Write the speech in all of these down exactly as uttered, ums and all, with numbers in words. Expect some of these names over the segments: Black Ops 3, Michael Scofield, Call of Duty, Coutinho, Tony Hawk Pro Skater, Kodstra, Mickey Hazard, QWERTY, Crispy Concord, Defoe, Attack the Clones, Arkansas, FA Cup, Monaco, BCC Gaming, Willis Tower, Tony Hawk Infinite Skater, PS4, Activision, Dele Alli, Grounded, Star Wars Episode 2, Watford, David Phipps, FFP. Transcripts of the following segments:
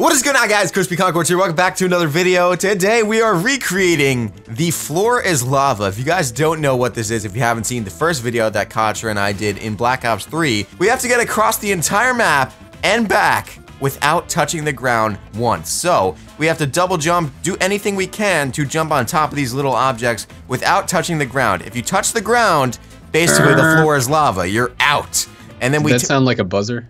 What is going on, guys? Crispy Concord here. Welcome back to another video. Today we are recreating The Floor is Lava. If you guys don't know what this is, if you haven't seen the first video that Kodstra and I did in Black Ops three, we have to get across the entire map and back without touching the ground once. So we have to double jump, do anything we can to jump on top of these little objects without touching the ground. If you touch the ground, basically the floor is lava. You're out. And then we— Does that sound like a buzzer?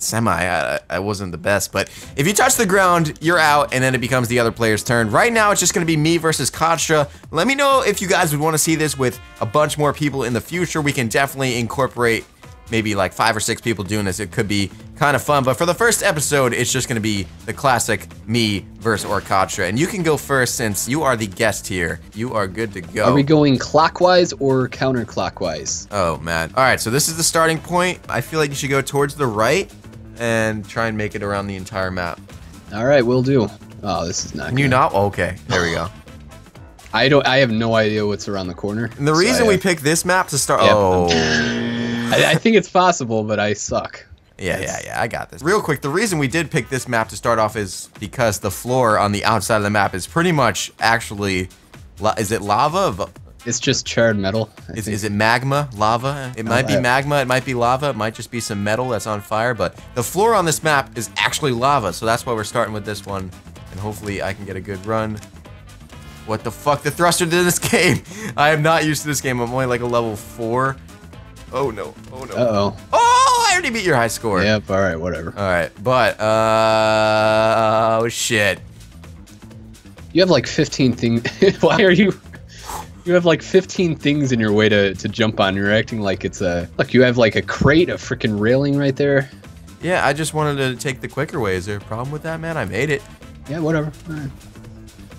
Semi, I, I wasn't the best, but if you touch the ground, you're out, and then it becomes the other player's turn. Right now, it's just going to be me versus Kodstra. Let me know if you guys would want to see this with a bunch more people in the future. We can definitely incorporate maybe like five or six people doing this. It could be kind of fun, but for the first episode, it's just going to be the classic me versus or Kodstra. And you can go first since you are the guest here. You are good to go. Are we going clockwise or counterclockwise? Oh, man. All right, so this is the starting point. I feel like you should go towards the right and try and make it around the entire map. All right, will do. Oh, this is not good. You not? Okay, there we go. I don't. I have no idea what's around the corner. And the so reason I, we picked this map to start. Yeah, oh, I, I think it's possible, but I suck. Yeah, it's, yeah, yeah. I got this. Real quick, the reason we did pick this map to start off is because the floor on the outside of the map is pretty much actually, is it lava? It's just charred metal. Is, is it magma? Lava? It might be magma. It might be lava. It might just be some metal that's on fire. But the floor on this map is actually lava, so that's why we're starting with this one. And hopefully I can get a good run. What the fuck? The thruster did this game. I am not used to this game. I'm only like a level four. Oh, no. Oh, no. Uh-oh. Oh, I already beat your high score. Yep. All right. Whatever. All right. But, uh, oh, shit. You have like fifteen things. Why are you... You have like fifteen things in your way to, to jump on. You're acting like it's a... Look, you have like a crate, a freaking railing right there. Yeah, I just wanted to take the quicker way. Is there a problem with that, man? I made it. Yeah, whatever. All right.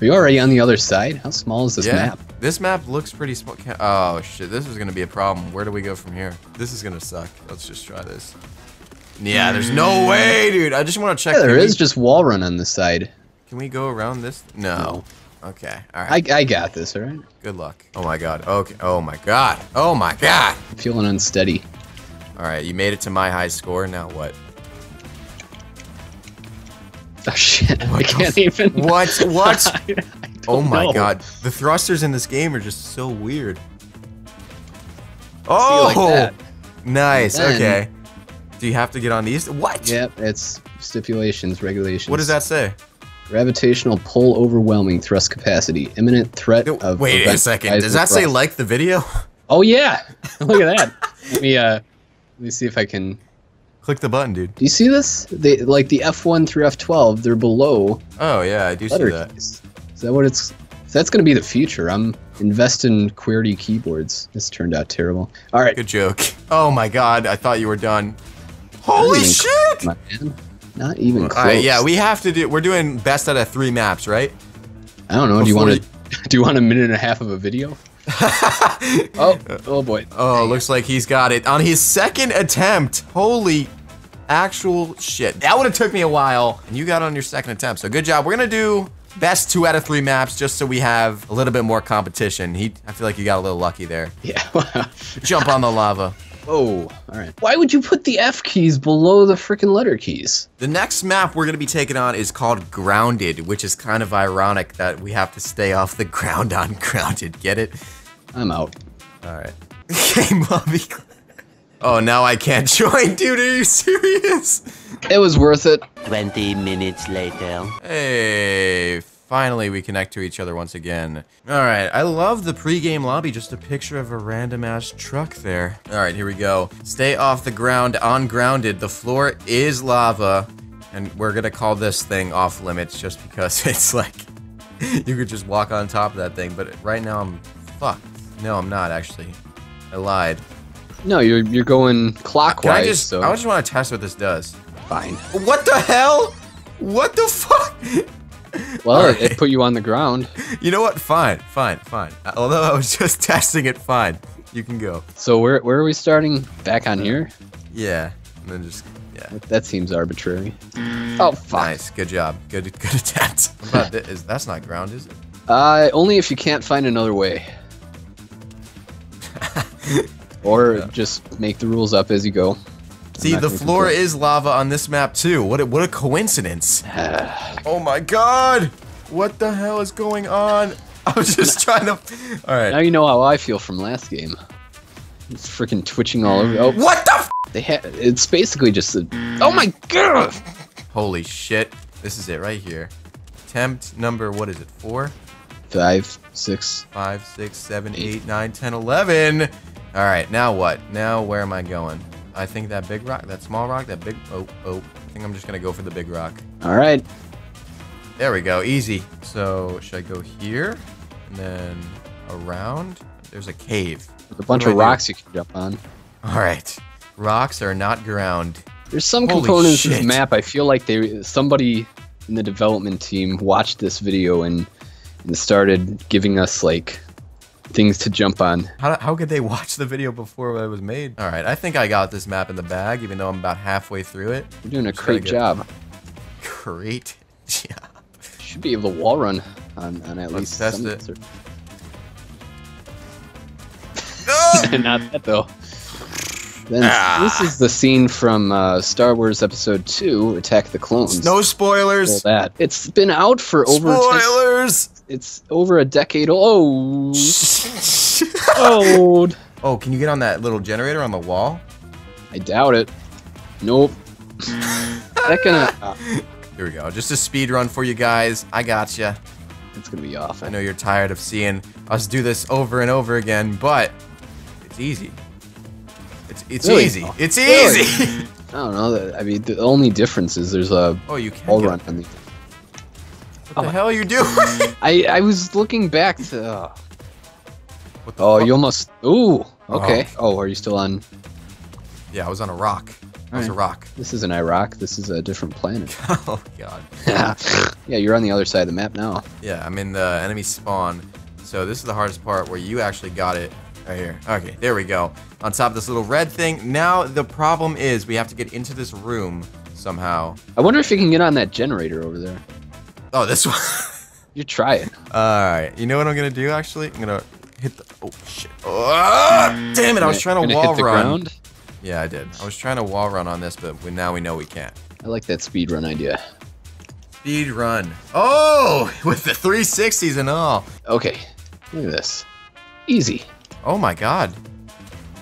Are you already on the other side? How small is this yeah, map? This map looks pretty small. Oh, shit. This is going to be a problem. Where do we go from here? This is going to suck. Let's just try this. Yeah, there's no way, dude. I just want to check. Yeah, there is just wall run on this side. Can we go around this? No. no. Okay, all right. I, I got this, all right? Good luck. Oh, my God. Okay. Oh, my God. Oh, my God. I'm feeling unsteady. All right, you made it to my high score. Now what? Oh, shit. What I can't even. What? What? I, I oh, my know. God. The thrusters in this game are just so weird. Oh! Like nice. Then, okay. Do you have to get on these? What? Yep, it's stipulations, regulations. What does that say? Gravitational pull overwhelming thrust capacity. Imminent threat of... Wait a second. Does that say like the video? Oh, yeah. Look at that. Let me, uh, let me see if I can... Click the button, dude. Do you see this? They, like the F one through F twelve, they're below... Oh, yeah, I do see that. Keys. Is that what it's... That's going to be the future. I'm investing in QWERTY keyboards. This turned out terrible. All right. Good joke. Oh, my God. I thought you were done. Holy shit! My man. Not even close. All right, yeah, we have to do. We're doing best out of three maps, right? I don't know. Before do you want to? You... Do you want a minute and a half of a video? oh, oh boy. Oh, Dang. Looks like he's got it on his second attempt. Holy, actual shit! That would have took me a while, and you got on your second attempt. So good job. We're gonna do best two out of three maps, just so we have a little bit more competition. He, I feel like you got a little lucky there. Yeah. Jump on the lava. Oh, all right. Why would you put the F keys below the freaking letter keys? The next map we're going to be taking on is called Grounded, which is kind of ironic that we have to stay off the ground on Grounded. Get it? I'm out. All right. Game lobby. Oh, now I can't join, dude. Are you serious? It was worth it. twenty minutes later. Hey. Finally, we connect to each other once again. All right, I love the pre-game lobby. Just a picture of a random-ass truck there. All right, here we go. Stay off the ground on Grounded. The floor is lava, and we're gonna call this thing off limits just because it's like you could just walk on top of that thing. But right now, I'm fucked. No, I'm not actually. I lied. No, you're you're going clockwise. Can I just? So. I just want to test what this does. Fine. What the hell? What the fuck? Well, right. It put you on the ground. You know what? Fine, fine, fine. Although I was just testing it, fine. You can go. So where where are we starting? Back on here? Yeah. And then just yeah. That seems arbitrary. Oh, fuck. Nice. Good job. Good good attempt. What about this? Is that's not ground, is it? Uh, only if you can't find another way. Or yeah. Just make the rules up as you go. See, the floor complete. is lava on this map too. What a, what a coincidence. Oh my god! What the hell is going on? I was just trying to... Alright. Now you know how I feel from last game. It's freaking twitching all over. Oh, what the f***? They ha it's basically just a... Oh my god! Holy shit. This is it right here. Attempt number, what is it, four? Five, six. Five, six, seven, eight, eight nine, ten, eleven. All right, now what? Now where am I going? I think that big rock, that small rock, that big, oh, oh. I think I'm just gonna go for the big rock. All right. There we go, easy. So should I go here and then around? There's a cave. There's a bunch of rocks you can jump on. All right, rocks are not ground. There's some components of this map, I feel like they somebody in the development team watched this video and, and started giving us like things to jump on. How, how could they watch the video before it was made? All right, I think I got this map in the bag, even though I'm about halfway through it. You're doing a great job. Great job. Should be able to wall run on, on at least some. Let's test it. No! Not that though. Then ah. This is the scene from uh, Star Wars Episode two, Attack the Clones. No spoilers! That. It's been out for over... Spoilers! It's over a decade old. old. Oh, can you get on that little generator on the wall? I doubt it. Nope. that gonna... Uh, Here we go. Just a speed run for you guys. I gotcha. It's gonna be awful. I know you're tired of seeing us do this over and over again, but it's easy. It's, it's really? easy. No. It's really? easy. I don't know. I mean, the only difference is there's a oh, you wall run on the. What oh. the hell are you doing? I I was looking back to. Uh... What the oh, fuck? you almost. Ooh. Okay. Oh. oh, are you still on? Yeah, I was on a rock. I was right. a rock. This isn't Iraq. This is a different planet. Oh god. Yeah, you're on the other side of the map now. Yeah, I'm in the enemy spawn. So this is the hardest part where you actually got it. Right here. Okay, there we go. On top of this little red thing. Now the problem is we have to get into this room somehow. I wonder if you can get on that generator over there. Oh, this one. You try it. Alright. You know what I'm gonna do actually? I'm gonna hit the oh shit. Oh, damn it, I was trying to wall run. Ground? Yeah, I did. I was trying to wall run on this, but we, now we know we can't. I like that speed run idea. Speed run. Oh, with the three sixties and all. Okay. Look at this. Easy. Oh my god.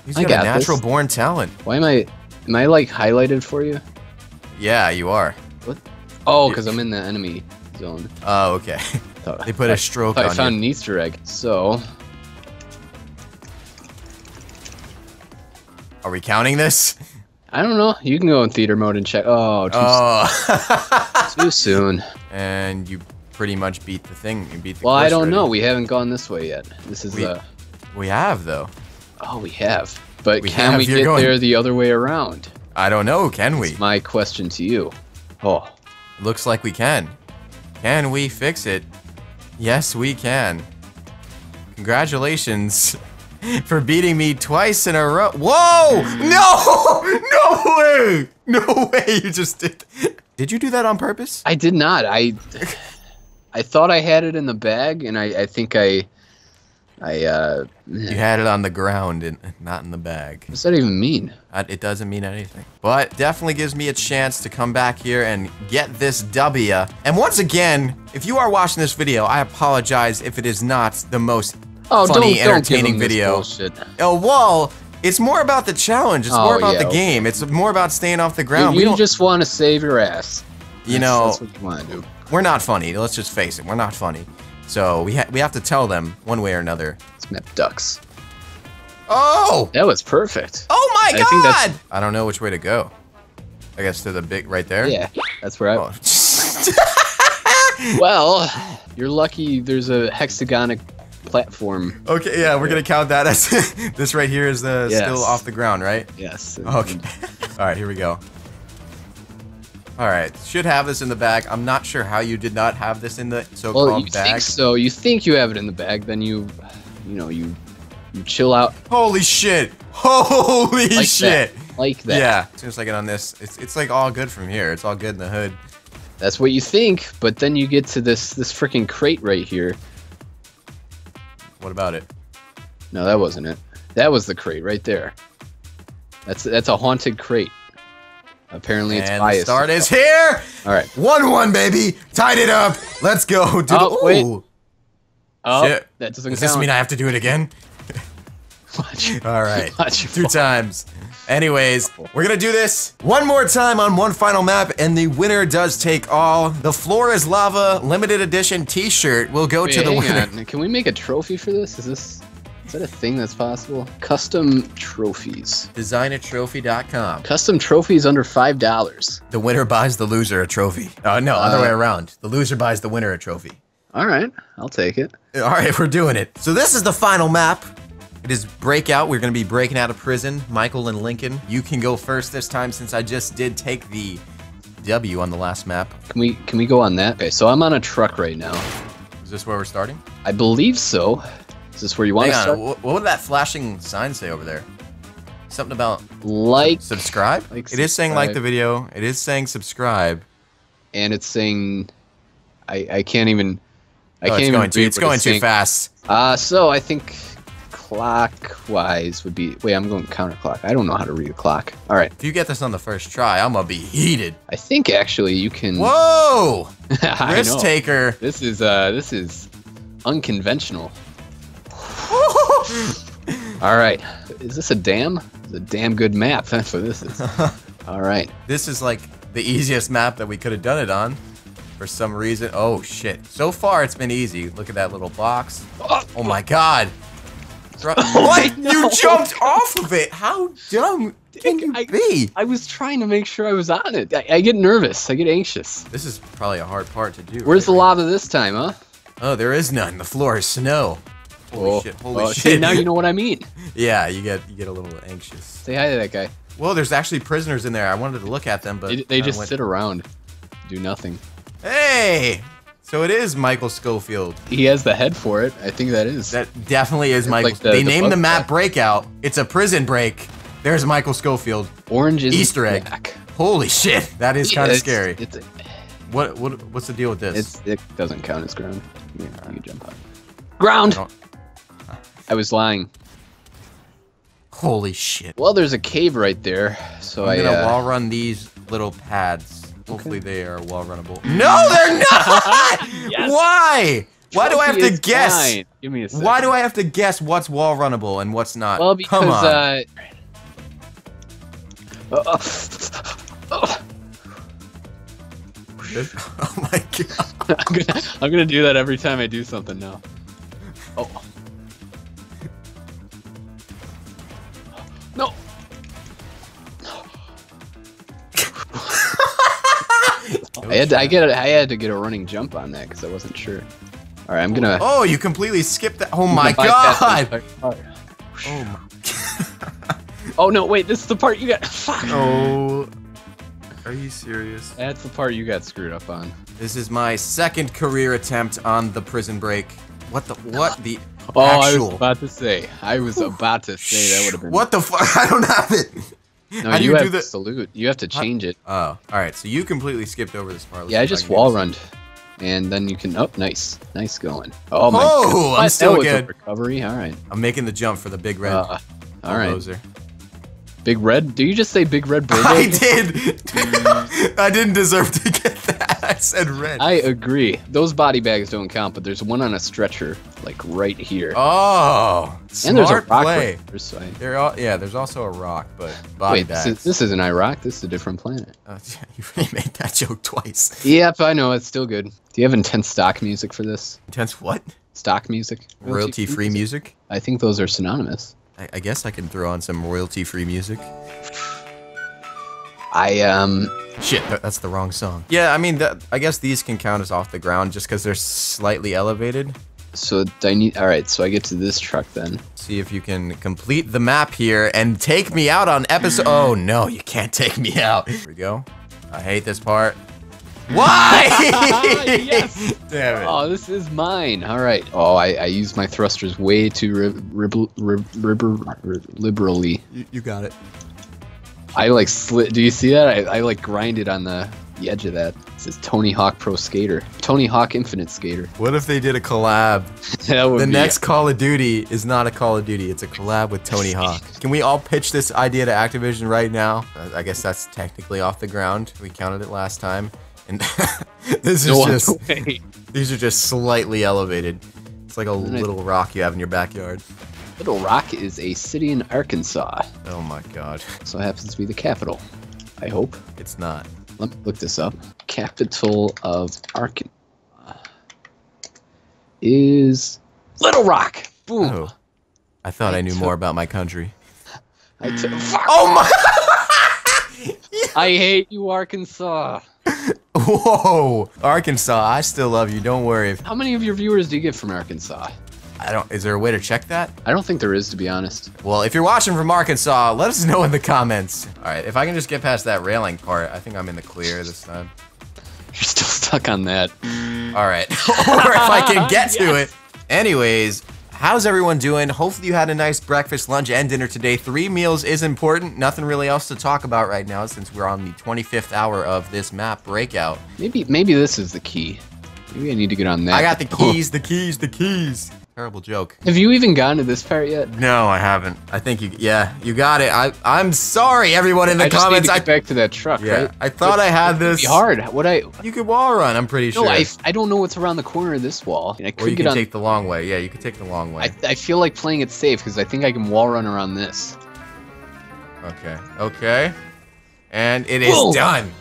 He's got, got a natural this. born talent. Why am I am I like highlighted for you? Yeah, you are. What? Oh, because I'm in the enemy zone. Oh, okay. So, they put I, a stroke I on I found you. an Easter egg. So are we counting this? I don't know. You can go in theater mode and check. Oh, too oh. soon. Too soon. And you pretty much beat the thing. You beat the well, I don't already. know. We haven't gone this way yet. This is a We have though. Oh, we have. But we can have. we You're get going... there the other way around? I don't know. Can we? That's my question to you. Oh, looks like we can. Can we fix it? Yes, we can. Congratulations for beating me twice in a row. Whoa! No! No way! No way! You just did. Did you do that on purpose? I did not. I. I thought I had it in the bag, and I, I think I. I, uh... You had it on the ground and not in the bag. What does that even mean? I, it doesn't mean anything. But definitely gives me a chance to come back here and get this W. And once again, if you are watching this video, I apologize if it is not the most oh, funny, don't, don't entertaining give video. This oh, well, it's more about the challenge. It's oh, more about yeah, the okay. game. It's more about staying off the ground. Dude, we you don't... just want to save your ass. You that's, know... That's what you want to do. We're not funny. Let's just face it. We're not funny. So we ha we have to tell them one way or another. This map ducks. Oh! That was perfect. Oh my I god! Think that's... I don't know which way to go. I guess to the big right there. Yeah, that's where I. Oh. Well, you're lucky. There's a hexagonic platform. Okay, yeah, we're gonna count that as this right here is the yes. still off the ground, right? Yes. Okay. All right, here we go. All right, should have this in the bag. I'm not sure how you did not have this in the so-called well, you bag. Think so you think you have it in the bag, then you, you know, you, you chill out. Holy shit! Holy like shit! That. Like that. Yeah. As soon as I get on this, it's it's like all good from here. It's all good in the hood. That's what you think, but then you get to this this freaking crate right here. What about it? No, that wasn't it. That was the crate right there. That's that's a haunted crate. Apparently it's and biased. The start is here. All right, one one, baby. Tied it up. Let's go. Do oh, the, wait. Oh, shit. That doesn't Does count. This mean I have to do it again? Watch. All right, Watch two times. Anyways, we're gonna do this one more time on one final map, and the winner does take all. The Floor is Lava limited edition T-shirt will go wait, to the winner. On. Can we make a trophy for this? Is this? Is that a thing that's possible? Custom trophies. design a trophy dot com. Custom trophies under five dollars. The winner buys the loser a trophy. Uh, no, uh, other way around. The loser buys the winner a trophy. All right, I'll take it. All right, we're doing it. So this is the final map. It is Breakout. We're going to be breaking out of prison. Michael and Lincoln, you can go first this time since I just did take the W on the last map. Can we, can we go on that? Okay, so I'm on a truck right now. Is this where we're starting? I believe so. Is this where you want Hang to start? On. What would that flashing sign say over there? Something about like subscribe? Like it subscribe. Is saying like the video. It is saying subscribe. And it's saying I I can't even I oh, can't it's even going too, it's going it's too fast. Uh so I think clockwise would be wait, I'm going counterclock. I don't know how to read a clock. All right. If you get this on the first try, I'm gonna be heated. I think actually you can Whoa! Risk taker. This is uh this is unconventional. All right, is this a damn? It's a damn good map. That's what this is. All right, this is like the easiest map that we could have done it on, for some reason. Oh shit! So far it's been easy. Look at that little box. Oh, oh my god! What? No. You jumped off of it? How dumb can you I, be? I was trying to make sure I was on it. I, I get nervous. I get anxious. This is probably a hard part to do. Where's right? the lava this time, huh? Oh, there is none. The floor is snow. Holy oh. shit, holy oh, shit. See, now you know what I mean. Yeah, you get you get a little anxious. Say hi to that guy. Well, there's actually prisoners in there. I wanted to look at them, but... They, they just went... sit around, do nothing. Hey! So it is Michael Scofield. He has the head for it. I think that is. That definitely is it's Michael. Like the, they the named the map back. Breakout. It's a prison break. There's Michael Scofield. Orange is Easter egg. Black. Holy shit, that is kind of yeah, scary. It's a... What what What's the deal with this? It's, it doesn't count as ground. You, know, you can jump out. Ground! I was lying. Holy shit. Well, there's a cave right there, so I'm I... am gonna uh, wall run these little pads. Hopefully okay. they are wall runnable. No, they're not! Yes. Why? Why do I have to guess? Fine. Give me a second. Why do I have to guess what's wall runnable and what's not? Well, because, Come on. uh... Oh, oh. Oh. Oh my god. I'm gonna, I'm gonna do that every time I do something now. Oh. No. I had to, I get a, I had to get a running jump on that because I wasn't sure. All right, I'm gonna. Oh, you completely skipped that. Oh my god. Oh. My. Oh no, wait. This is the part you got. Fuck. Oh. Are you serious? That's the part you got screwed up on. This is my second career attempt on the prison break. What the what the? Oh, actual... I was about to say. I was about to say that would have been. What the fuck? I don't have it. No, How do you, you have do the... to salute. You have to change it. Oh, all right. So you completely skipped over this part. Let's yeah, I just wall runned, and then you can. Oh, nice, nice going. Oh my. Oh, God. I'm that still was good. A recovery. All right. I'm making the jump for the big red. Uh, all bulldozer. Right. Big red? Do you just say big red bulldozer? I did. I didn't deserve to get that. I said red. I agree. Those body bags don't count, but there's one on a stretcher, like right here. Oh, and smart there's a rock play. Right there. All, yeah, there's also a rock, but body Wait, bags. This, is, this isn't Iraq. This is a different planet. Oh, yeah, you really made that joke twice. Yep, I know. It's still good. Do you have intense stock music for this? Intense what? Stock music. Royalty-free music? I think those are synonymous. I guess I can throw on some royalty-free music. I, um... Shit, that's the wrong song. Yeah, I mean, that, I guess these can count as off the ground just because they're slightly elevated. So, I need... Alright, so I get to this truck then. See if you can complete the map here and take me out on episode... Oh, no, you can't take me out. Here we go. I hate this part. Why? Yes. Damn it. Oh, this is mine. All right. Oh, I, I used my thrusters way too rib, rib, rib, rib, rib, liberally. You, you got it. I like slid. Do you see that? I, I like grinded on the the edge of that. It says Tony Hawk Pro Skater. Tony Hawk Infinite Skater. What if they did a collab? That would the be next it. Call of Duty is not a Call of Duty. It's a collab with Tony Hawk. Can we all pitch this idea to Activision right now? I guess that's technically off the ground. We counted it last time. And this is no just... Way. These are just slightly elevated. It's like a little rock you have in your backyard. Little Rock is a city in Arkansas. Oh my god. So it happens to be the capital. I hope. It's not. Let me look this up. Capital of Arkansas is Little Rock. Boom. Oh. I thought I, I knew more about my country. I took Oh my I hate you, Arkansas. Whoa. Arkansas, I still love you. Don't worry. How many of your viewers do you get from Arkansas? I don't, is there a way to check that? I don't think there is, to be honest. Well, if you're watching from Arkansas, let us know in the comments. All right, if I can just get past that railing part, I think I'm in the clear this time. You're still stuck on that. All right, or if I can get to yes. it. Anyways, how's everyone doing? Hopefully you had a nice breakfast, lunch, and dinner today. Three meals is important. Nothing really else to talk about right now since we're on the twenty-fifth hour of this map breakout. Maybe, maybe this is the key. Maybe I need to get on that. I got the keys, the keys, the keys. Terrible joke. Have you even gone to this part yet? No, I haven't. I think you, yeah, you got it. I, I'm sorry, everyone in the I just comments. Need to get I back to that truck, yeah, right? I thought but, I had this. Be hard. What I? You could wall run. I'm pretty no, sure. I, I don't know what's around the corner of this wall. I mean, I could or you get can on, take the long way. Yeah, you could take the long way. I, I feel like playing it safe because I think I can wall run around this. Okay. Okay. And it Whoa. is done.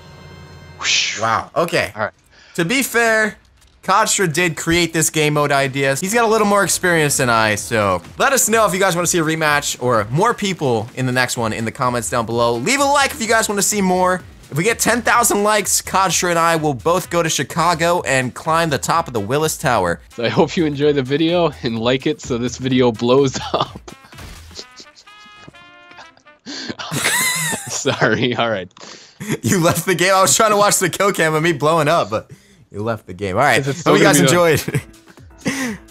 Whoosh. Wow. Okay. All right. To be fair, Kodstra did create this game mode idea. He's got a little more experience than I, so let us know if you guys want to see a rematch or more people in the next one in the comments down below. Leave a like if you guys want to see more. If we get ten thousand likes, Kodstra and I will both go to Chicago and climb the top of the Willis Tower. So I hope you enjoy the video and like it so this video blows up. Sorry, all right. You left the game. I was trying to watch the kill cam of me blowing up, but... You left the game. All right. Hope you guys enjoyed.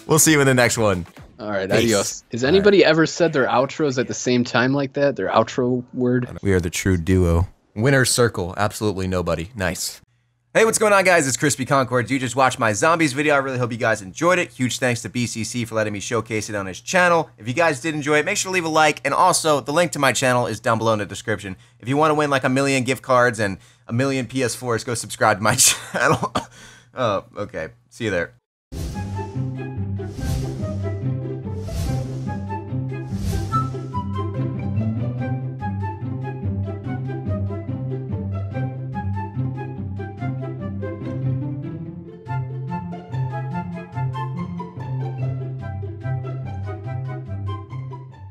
We'll see you in the next one. All right. Peace. Adios. Has anybody right. ever said their outros at the same time like that? Their outro word? We are the true duo. Winner circle. Absolutely nobody. Nice. Hey, what's going on, guys? It's Crispy Concord. You just watched my Zombies video. I really hope you guys enjoyed it. Huge thanks to B C C for letting me showcase it on his channel. If you guys did enjoy it, make sure to leave a like. And also, the link to my channel is down below in the description. If you want to win like a million gift cards and a million P S fours, go subscribe to my channel. Oh, okay. See you there.